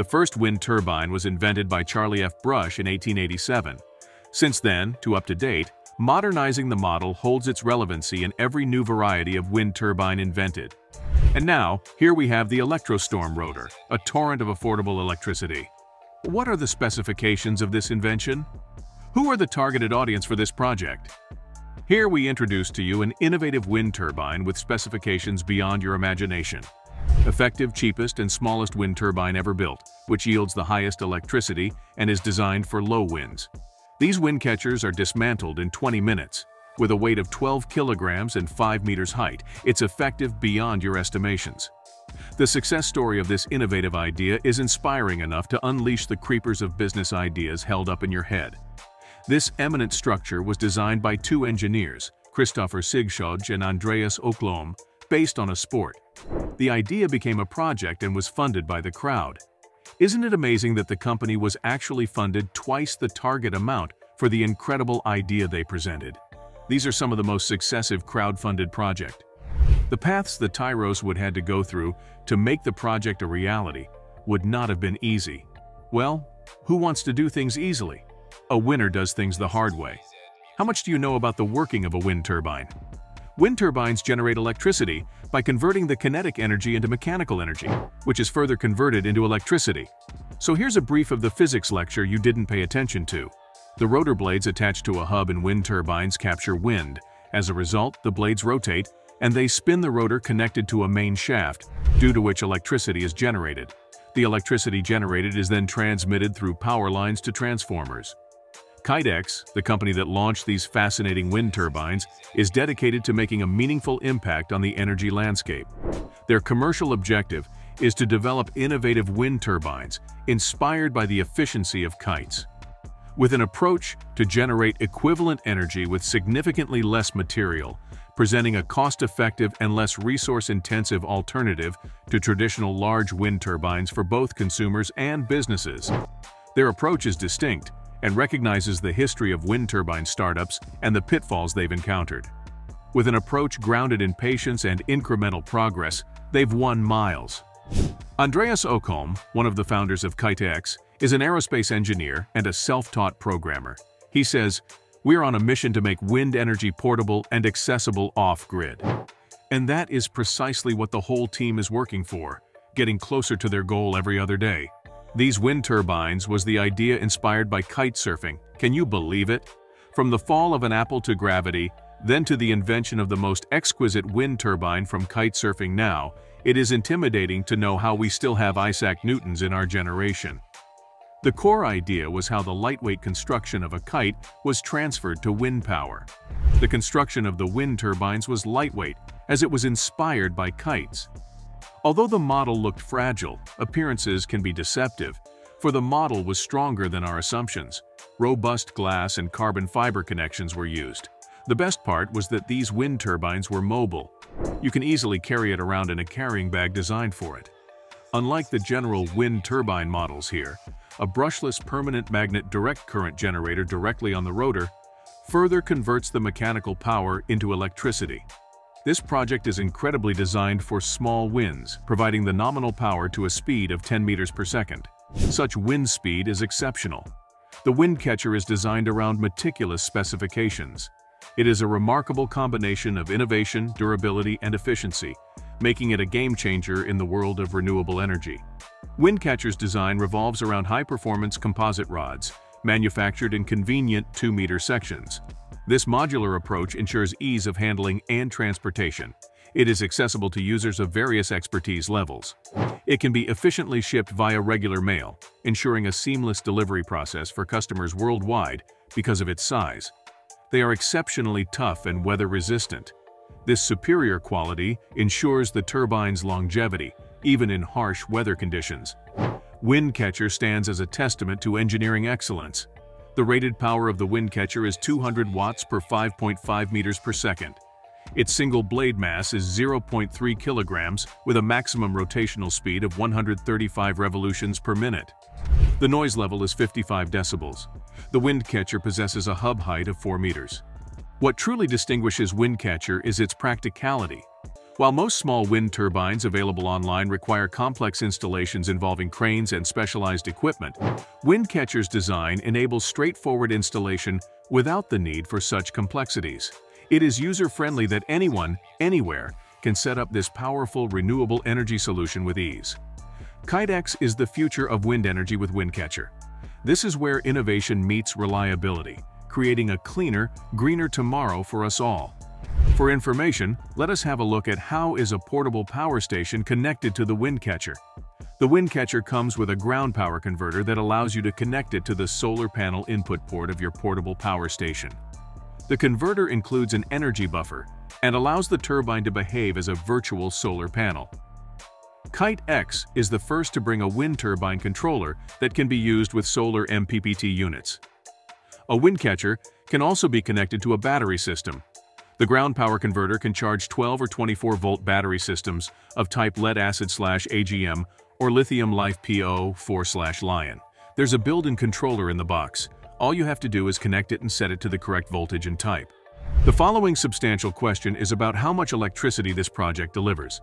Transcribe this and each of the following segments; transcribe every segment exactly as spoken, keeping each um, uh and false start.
The first wind turbine was invented by Charlie F. Brush in eighteen eighty-seven. Since then, to up to date, modernizing the model holds its relevancy in every new variety of wind turbine invented. And now, here we have the Electrostorm Rotor, a torrent of affordable electricity. What are the specifications of this invention? Who are the targeted audience for this project? Here we introduce to you an innovative wind turbine with specifications beyond your imagination. Effective, cheapest, and smallest wind turbine ever built, which yields the highest electricity and is designed for low winds. These wind catchers are dismantled in twenty minutes. With a weight of twelve kilograms and five meters height, it's effective beyond your estimations. The success story of this innovative idea is inspiring enough to unleash the creepers of business ideas held up in your head. This eminent structure was designed by two engineers, Christopher Sigshoj and Andreas Okholm, based on a sport. The idea became a project and was funded by the crowd. Isn't it amazing that the company was actually funded twice the target amount for the incredible idea they presented? These are some of the most successive crowd-funded projects. The paths the Tyros would had to go through to make the project a reality would not have been easy. Well, who wants to do things easily? A winner does things the hard way. How much do you know about the working of a wind turbine? Wind turbines generate electricity by converting the kinetic energy into mechanical energy, which is further converted into electricity. So here's a brief of the physics lecture you didn't pay attention to. The rotor blades attached to a hub in wind turbines capture wind. As a result, the blades rotate, and they spin the rotor connected to a main shaft, due to which electricity is generated. The electricity generated is then transmitted through power lines to transformers. Kitex, the company that launched these fascinating wind turbines, is dedicated to making a meaningful impact on the energy landscape. Their commercial objective is to develop innovative wind turbines inspired by the efficiency of kites, with an approach to generate equivalent energy with significantly less material, presenting a cost-effective and less resource-intensive alternative to traditional large wind turbines for both consumers and businesses. Their approach is distinct and recognizes the history of wind turbine startups and the pitfalls they've encountered. With an approach grounded in patience and incremental progress, they've won miles. Andreas Okholm, one of the founders of Kitex, is an aerospace engineer and a self-taught programmer. He says, "We're on a mission to make wind energy portable and accessible off-grid." And that is precisely what the whole team is working for, getting closer to their goal every other day. These wind turbines was the idea inspired by kite surfing. Can you believe it? From the fall of an apple to gravity, then to the invention of the most exquisite wind turbine from kite surfing now, it is intimidating to know how we still have Isaac Newtons in our generation. The core idea was how the lightweight construction of a kite was transferred to wind power. The construction of the wind turbines was lightweight, as it was inspired by kites. Although the model looked fragile, appearances can be deceptive, for the model was stronger than our assumptions. Robust glass and carbon fiber connections were used. The best part was that these wind turbines were mobile. You can easily carry it around in a carrying bag designed for it. Unlike the general wind turbine models here, a brushless permanent magnet direct current generator directly on the rotor further converts the mechanical power into electricity. This project is incredibly designed for small winds, providing the nominal power to a speed of ten meters per second. Such wind speed is exceptional. The Windcatcher is designed around meticulous specifications. It is a remarkable combination of innovation, durability, and efficiency, making it a game-changer in the world of renewable energy. Windcatcher's design revolves around high-performance composite rods, manufactured in convenient two-meter sections. This modular approach ensures ease of handling and transportation. It is accessible to users of various expertise levels. It can be efficiently shipped via regular mail, ensuring a seamless delivery process for customers worldwide because of its size. They are exceptionally tough and weather-resistant. This superior quality ensures the turbine's longevity, even in harsh weather conditions. Windcatcher stands as a testament to engineering excellence. The rated power of the Windcatcher is two hundred watts per five point five meters per second. Its single blade mass is zero point three kilograms with a maximum rotational speed of one hundred thirty-five revolutions per minute. The noise level is fifty-five decibels. The Windcatcher possesses a hub height of four meters. What truly distinguishes Windcatcher is its practicality. While most small wind turbines available online require complex installations involving cranes and specialized equipment, Windcatcher's design enables straightforward installation without the need for such complexities. It is user-friendly that anyone, anywhere, can set up this powerful renewable energy solution with ease. Kitex is the future of wind energy with Windcatcher. This is where innovation meets reliability, creating a cleaner, greener tomorrow for us all. For information, let us have a look at how is a portable power station connected to the Windcatcher. The Windcatcher comes with a ground power converter that allows you to connect it to the solar panel input port of your portable power station. The converter includes an energy buffer and allows the turbine to behave as a virtual solar panel. Kitex is the first to bring a wind turbine controller that can be used with solar M P P T units. A Windcatcher can also be connected to a battery system. The ground power converter can charge twelve or twenty-four volt battery systems of type lead acid slash A G M or lithium life P O four slash Lion. There's a built-in controller in the box. All you have to do is connect it and set it to the correct voltage and type. The following substantial question is about how much electricity this project delivers.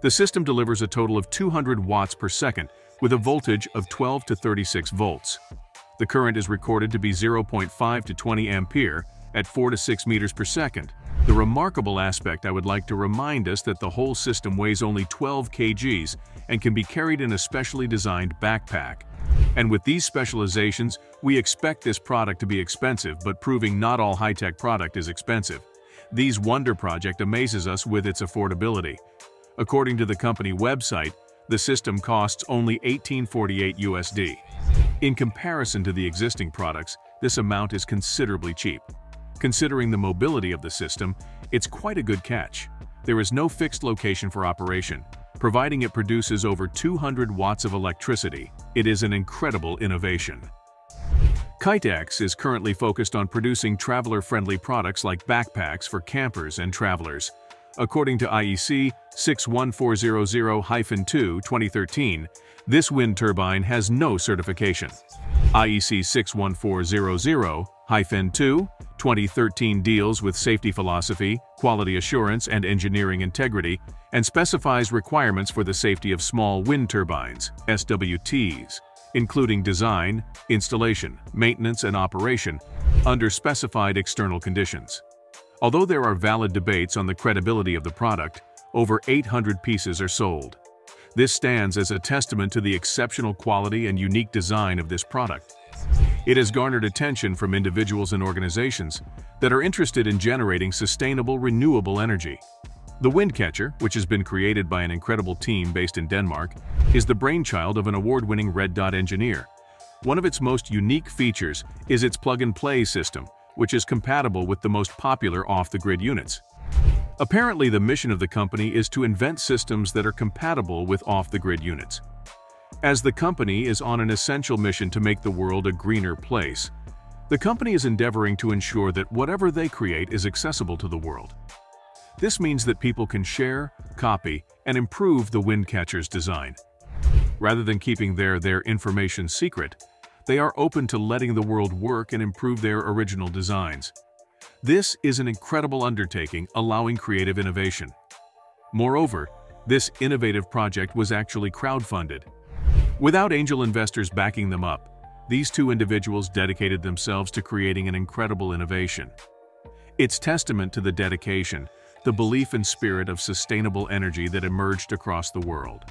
The system delivers a total of two hundred watts per second with a voltage of twelve to thirty-six volts. The current is recorded to be zero point five to twenty ampere at four to six meters per second. The remarkable aspect I would like to remind us that the whole system weighs only twelve kilograms and can be carried in a specially designed backpack. And with these specializations, we expect this product to be expensive, but proving not all high-tech product is expensive. These wonder project amazes us with its affordability. According to the company website, the system costs only eighteen forty-eight U S D. In comparison to the existing products, this amount is considerably cheap. Considering the mobility of the system, it's quite a good catch. There is no fixed location for operation, providing it produces over two hundred watts of electricity. It is an incredible innovation. Kitex is currently focused on producing traveler-friendly products like backpacks for campers and travelers. According to I E C six one four zero zero dash two twenty thirteen, this wind turbine has no certification. I E C six one four zero zero dash two twenty thirteen deals with safety philosophy, quality assurance and engineering integrity, and specifies requirements for the safety of small wind turbines, S W Ts, including design, installation, maintenance and operation under specified external conditions. Although there are valid debates on the credibility of the product, over eight hundred pieces are sold. This stands as a testament to the exceptional quality and unique design of this product. It has garnered attention from individuals and organizations that are interested in generating sustainable, renewable energy. The Windcatcher, which has been created by an incredible team based in Denmark, is the brainchild of an award-winning Red Dot engineer. One of its most unique features is its plug-and-play system, which is compatible with the most popular off-the-grid units. Apparently, the mission of the company is to invent systems that are compatible with off-the-grid units. As the company is on an essential mission to make the world a greener place, the company is endeavoring to ensure that whatever they create is accessible to the world. This means that people can share, copy, and improve the Windcatcher's design. Rather than keeping their, their information secret, they are open to letting the world work and improve their original designs. This is an incredible undertaking, allowing creative innovation. Moreover, this innovative project was actually crowdfunded. Without angel investors backing them up, these two individuals dedicated themselves to creating an incredible innovation. It's testament to the dedication, the belief and spirit of sustainable energy that emerged across the world.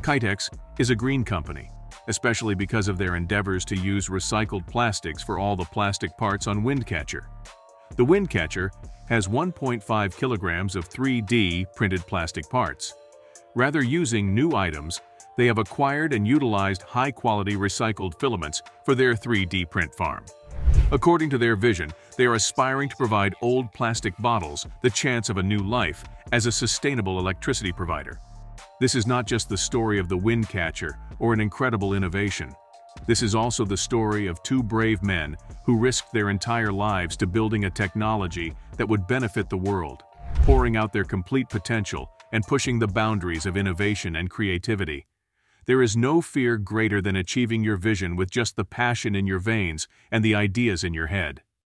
Kitex is a green company, especially because of their endeavors to use recycled plastics for all the plastic parts on Windcatcher. The Windcatcher has one point five kilograms of three D printed plastic parts. Rather using new items, they have acquired and utilized high-quality recycled filaments for their three D print farm. According to their vision, they are aspiring to provide old plastic bottles the chance of a new life as a sustainable electricity provider. This is not just the story of the Windcatcher or an incredible innovation. This is also the story of two brave men who risked their entire lives to building a technology that would benefit the world, pouring out their complete potential and pushing the boundaries of innovation and creativity. There is no fear greater than achieving your vision with just the passion in your veins and the ideas in your head.